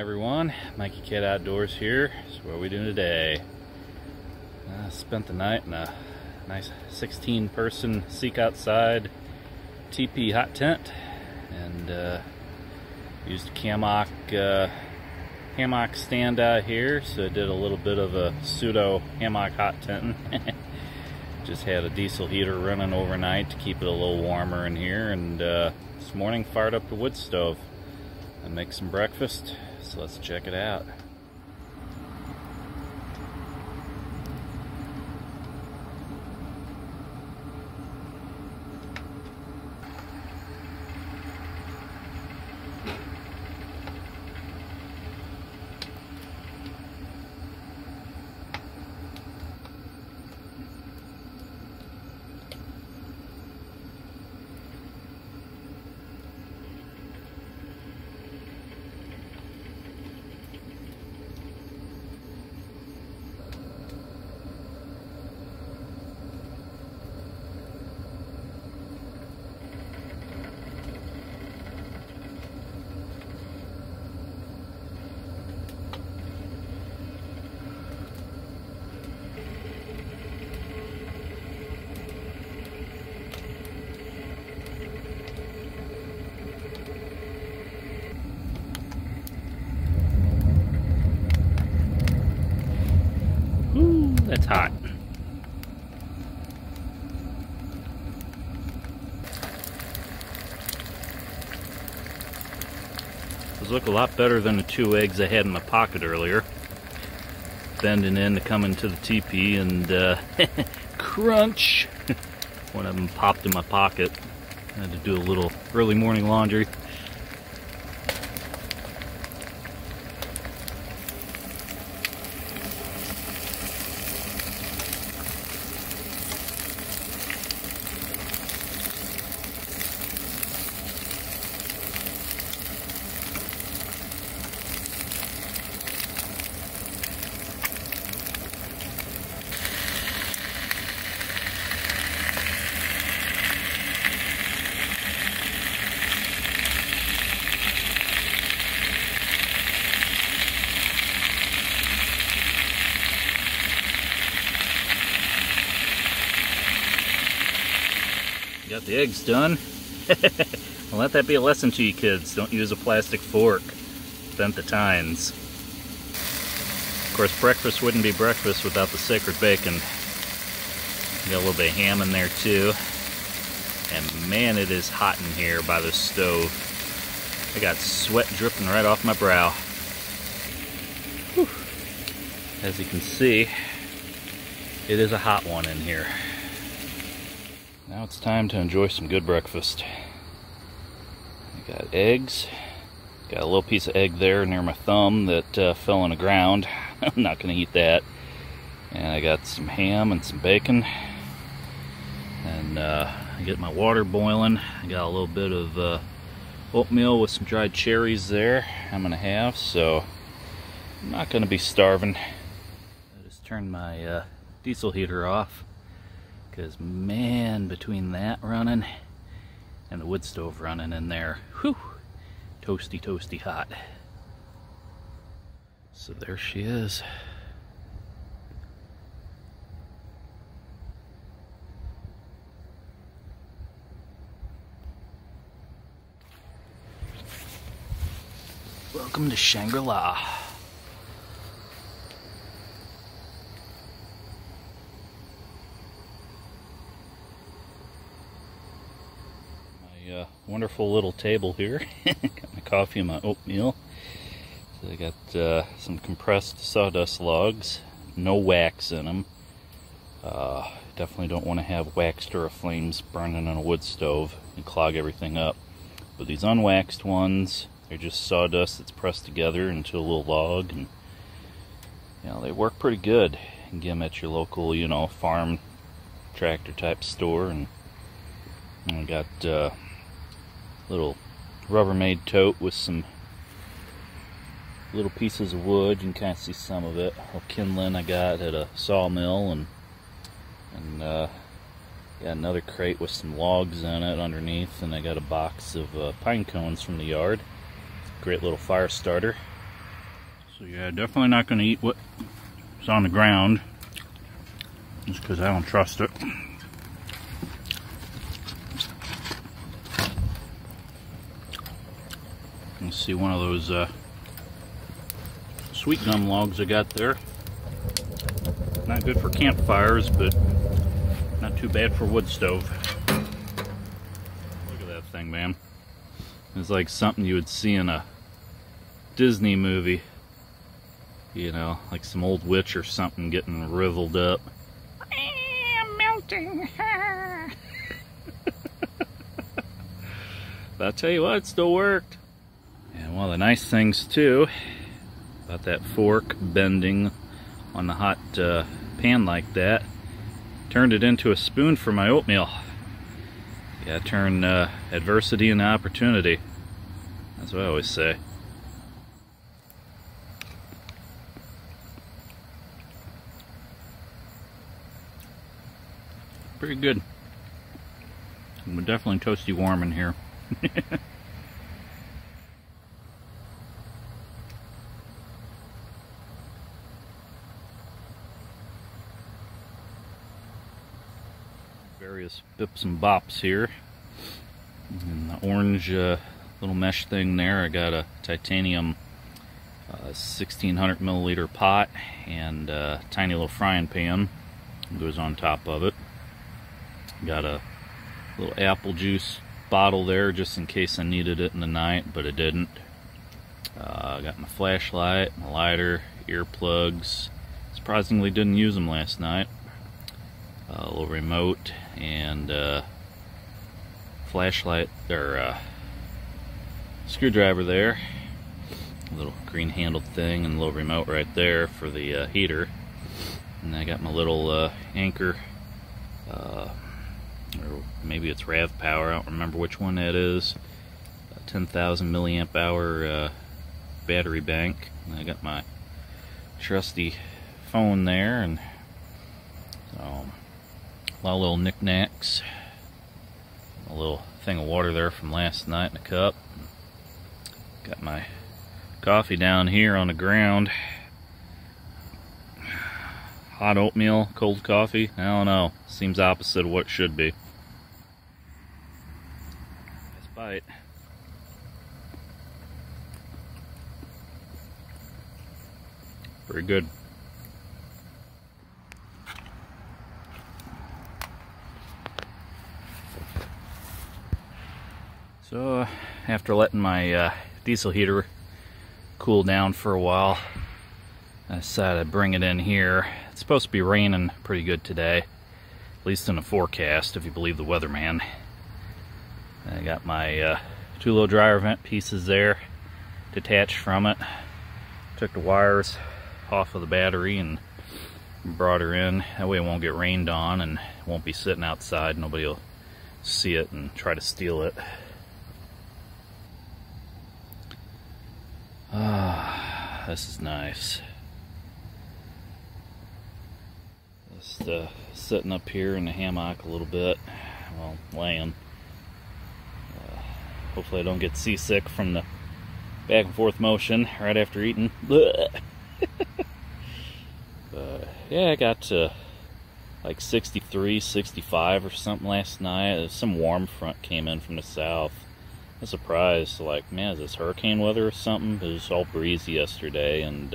everyone, Mikey Cat Outdoors here. So what are we doing today? I spent the night in a nice 16-person Seek Outside TP hot tent, and used a hammock stand out here, so I did a little bit of a pseudo hammock hot tenting. Just had a diesel heater running overnight to keep it a little warmer in here, and this morning fired up the wood stove and make some breakfast, so let's check it out. That's hot. Those look a lot better than the 2 eggs I had in my pocket earlier. Bending in to come into the teepee and crunch! One of them popped in my pocket. I had to do a little early morning laundry. Got the eggs done. Well, let that be a lesson to you kids. Don't use a plastic fork. Vent the tines. Of course, breakfast wouldn't be breakfast without the sacred bacon. Got a little bit of ham in there too. And man, it is hot in here by the stove. I got sweat dripping right off my brow. Whew. As you can see, it is a hot one in here. Now it's time to enjoy some good breakfast. I got eggs. Got a little piece of egg there near my thumb that fell on the ground. I'm not going to eat that. And I got some ham and some bacon. And I get my water boiling. I got a little bit of oatmeal with some dried cherries there I'm going to have. So I'm not going to be starving. I just turned my diesel heater off. Because, man, between that running and the wood stove running in there, whew, toasty, toasty hot. So there she is. Welcome to Shangri-La. Wonderful little table here. Got my coffee and my oatmeal. So I got some compressed sawdust logs, no wax in them. Definitely don't want to have waxed or flames burning on a wood stove and clog everything up. But these unwaxed ones, they're just sawdust that's pressed together into a little log, and you know, they work pretty good. You can get them at your local, you know, farm tractor type store. And I got little Rubbermaid tote with some little pieces of wood. You can kind of see some of it. Little kindling I got at a sawmill, and got another crate with some logs in it underneath, and I got a box of pine cones from the yard. Great little fire starter. So yeah, definitely not going to eat what's on the ground, just because I don't trust it. Let's see, one of those sweet gum logs I got there. Not good for campfires, but not too bad for wood stove. Look at that thing, man. It's like something you would see in a Disney movie. You know, like some old witch or something getting riveled up. I'm melting her. But I'll tell you what, it still worked. And one of the nice things, too, about that fork bending on the hot pan like that, turned it into a spoon for my oatmeal. Yeah, turn adversity into opportunity. That's what I always say. Pretty good. We're definitely toasty warm in here. Various bips and bops here. And the orange little mesh thing there, I got a titanium 1600 milliliter pot and a tiny little frying pan goes on top of it. Got a little apple juice bottle there just in case I needed it in the night, but I didn't. Got my flashlight, my lighter, earplugs. Surprisingly didn't use them last night. A little remote and flashlight, or screwdriver there. A little green handled thing and a little remote right there for the heater. And I got my little anchor, or maybe it's RAV power, I don't remember which one that is. 10,000 milliamp hour battery bank. And I got my trusty phone there, and so a lot of little knickknacks. A little thing of water there from last night in a cup. Got my coffee down here on the ground. Hot oatmeal, cold coffee, I don't know. Seems opposite of what it should be. Nice bite. Pretty good. So after letting my diesel heater cool down for a while, I decided to bring it in here. It's supposed to be raining pretty good today, at least in the forecast, if you believe the weatherman. I got my two little dryer vent pieces there, detached from it. Took the wires off of the battery and brought her in. That way it won't get rained on and it won't be sitting outside. Nobody will see it and try to steal it. Ah, this is nice. Just sitting up here in the hammock a little bit, well, laying. Hopefully I don't get seasick from the back and forth motion right after eating. Yeah, I got to like 63, 65 or something last night. Some warm front came in from the south. I was surprised, like, man, is this hurricane weather or something? It was all breezy yesterday, and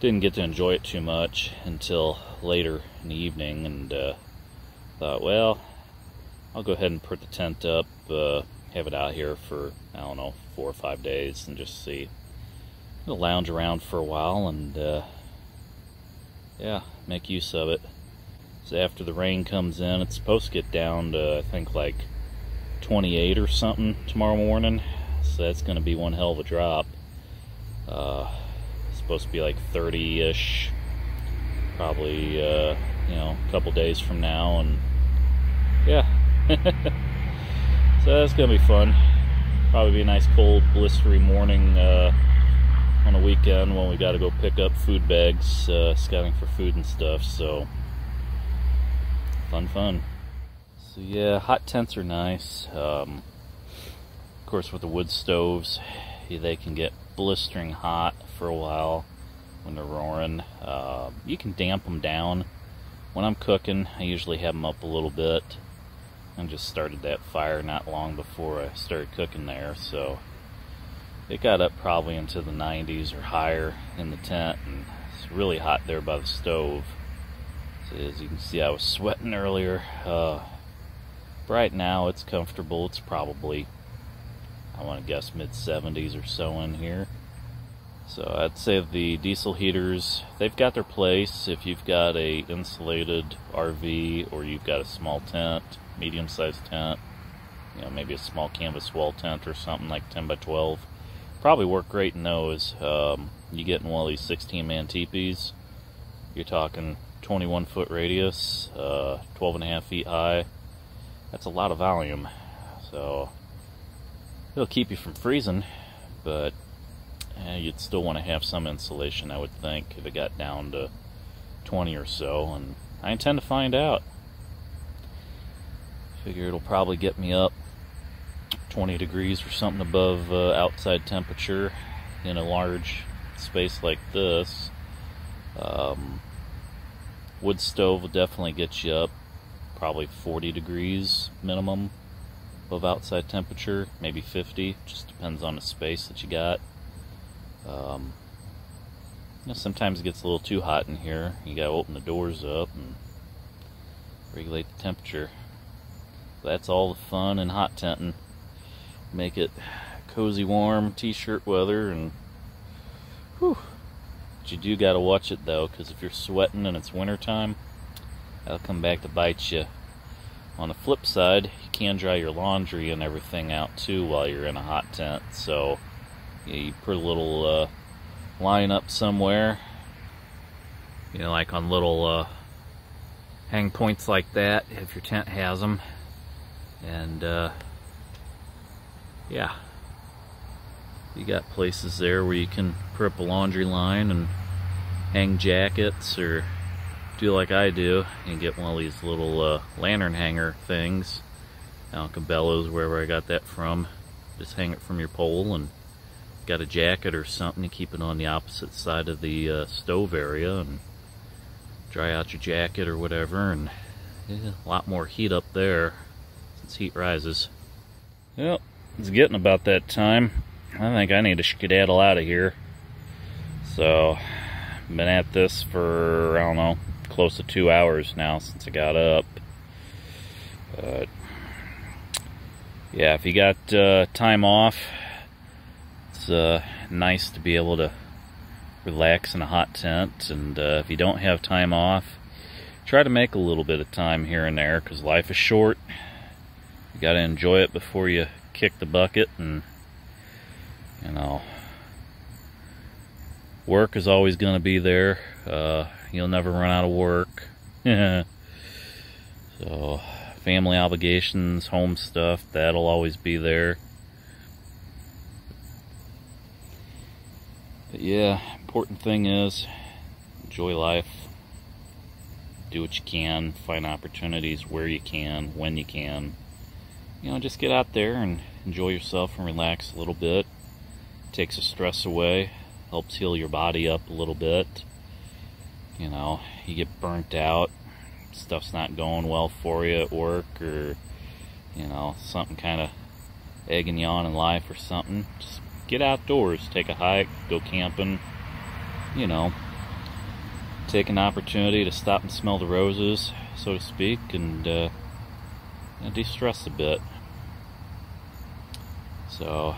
didn't get to enjoy it too much until later in the evening, and thought, well, I'll go ahead and put the tent up, have it out here for, I don't know, 4 or 5 days, and just see. I'll lounge around for a while, and yeah, make use of it. So after the rain comes in, it's supposed to get down to, I think, like 28 or something tomorrow morning, so that's going to be one hell of a drop. It's supposed to be like 30-ish, probably, you know, a couple days from now, and yeah. So that's going to be fun. Probably be a nice cold, blistery morning on a weekend when we got to go pick up food bags, scouting for food and stuff, so fun. So yeah, hot tents are nice. Of course, with the wood stoves, they can get blistering hot for a while when they're roaring. You can damp them down. When I'm cooking, I usually have them up a little bit. I just started that fire not long before I started cooking there, so it got up probably into the 90s or higher in the tent, and it's really hot there by the stove. So as you can see, I was sweating earlier. Right now it's comfortable. It's probably, I want to guess, mid 70s or so in here. So I'd say the diesel heaters, they've got their place if you've got a insulated RV or you've got a small tent, medium-sized tent, you know, maybe a small canvas wall tent or something like 10 by 12. Probably work great in those. You get in one of these 16-man teepees, you're talking 21-foot radius, 12.5 feet high. That's a lot of volume, so it'll keep you from freezing, but you'd still want to have some insulation, I would think, if it got down to 20 or so, and I intend to find out. Figure it'll probably get me up 20 degrees or something above outside temperature in a large space like this. Wood stove will definitely get you up probably 40 degrees minimum above outside temperature, maybe 50, just depends on the space that you got. You know, sometimes it gets a little too hot in here. You gotta open the doors up and regulate the temperature. That's all the fun in hot tenting. Make it cozy, warm t-shirt weather, and whew. But you do gotta watch it though, because if you're sweating and it's winter time, that'll come back to bite you. On the flip side, you can dry your laundry and everything out too while you're in a hot tent. So yeah, you put a little line up somewhere, you know, like on little hang points like that, if your tent has them. And yeah, you got places there where you can put up a laundry line and hang jackets, or do like I do and get one of these little lantern hanger things, Alcabello's, wherever I got that from. Just hang it from your pole, and got a jacket or something, to keep it on the opposite side of the stove area, and dry out your jacket or whatever. And yeah, a lot more heat up there since heat rises. Well, it's getting about that time. I think I need to skedaddle out of here. So I've been at this for, I don't know, close to 2 hours now since I got up. But yeah, if you got time off, it's nice to be able to relax in a hot tent. And if you don't have time off, try to make a little bit of time here and there, because life is short. You got to enjoy it before you kick the bucket. And you know, work is always going to be there. You'll never run out of work. So family obligations, home stuff, that'll always be there. But yeah, important thing is enjoy life. Do what you can, find opportunities where you can, when you can. You know, just get out there and enjoy yourself and relax a little bit. Takes the stress away, helps heal your body up a little bit. You know, you get burnt out, stuff's not going well for you at work, or you know, something kind of egging you on in life or something. Just get outdoors, take a hike, go camping, you know, take an opportunity to stop and smell the roses, so to speak, and you know, de-stress a bit. So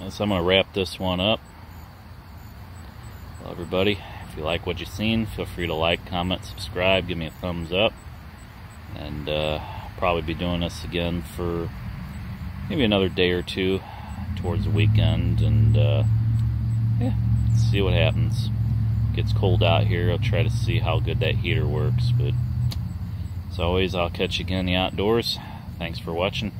I'm going to wrap this one up. Well, everybody, if you like what you've seen, feel free to like, comment, subscribe, give me a thumbs up. And I'll probably be doing this again for maybe another day or two towards the weekend. And yeah, let's see what happens. It gets cold out here. I'll try to see how good that heater works. But as always, I'll catch you again in the outdoors. Thanks for watching.